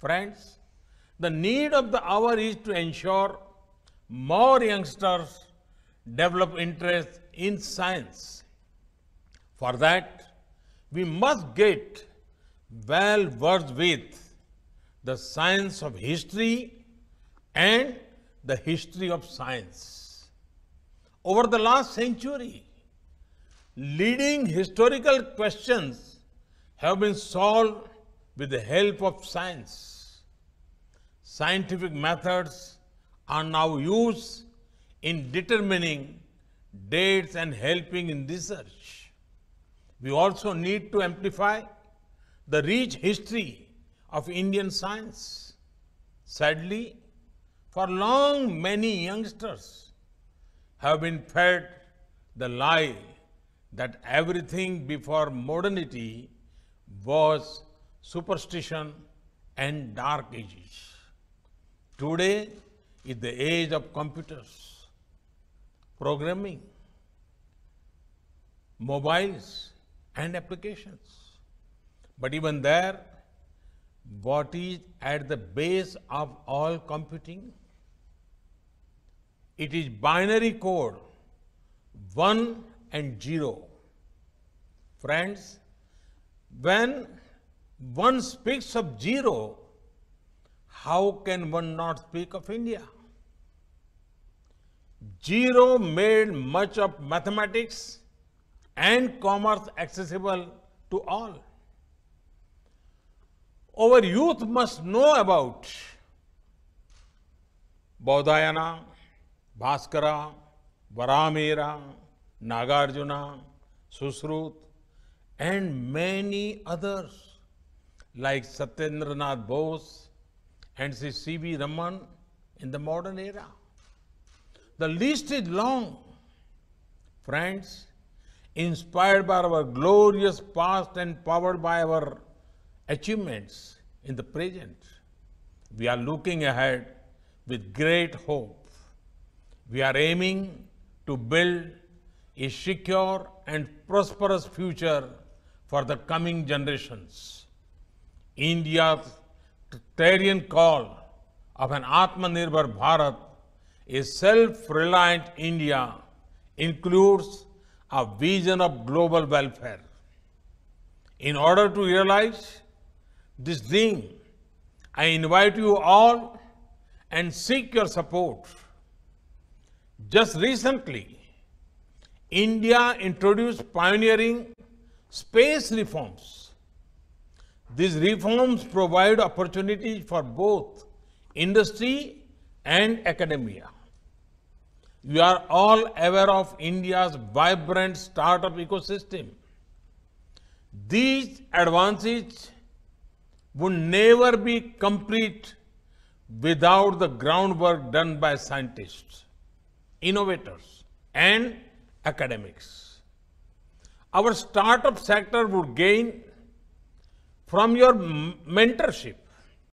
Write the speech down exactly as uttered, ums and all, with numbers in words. Friends, the need of the hour is to ensure more youngsters develop interest in science. For that, we must get well versed with the science of history and the history of science. Over the last century, leading historical questions have been solved with the help of science. Scientific methods are now used in determining dates and helping in research. We also need to amplify the rich history of Indian science. Sadly, for long, many youngsters have been fed the lie that everything before modernity was superstition and dark ages. Today is the age of computers, programming, mobiles and applications. But even there, what is at the base of all computing? It is binary code, one and zero. Friends, when one speaks of zero, how can one not speak of India? Zero made much of mathematics and commerce accessible to all. Our youth must know about bodhayana, bhaskara, varamiera, nagarjuna, susruta, and many others like Satyendra Nath Bose and C. B. Raman in the modern era. The list is long. Friends, inspired by our glorious past and powered by our achievements in the present, we are looking ahead with great hope. We are aiming to build a secure and prosperous future for the coming generations. India's clarion call of an Atmanirbhar Bharat, a self-reliant India, includes a vision of global welfare. In order to realize this dream, I invite you all and seek your support. Just recently, India introduced pioneering space reforms. These reforms provide opportunities for both industry and academia. You are all aware of India's vibrant startup ecosystem. These advances would never be complete without the groundwork done by scientists, innovators, and academics. Our startup sector would gain from your mentorship,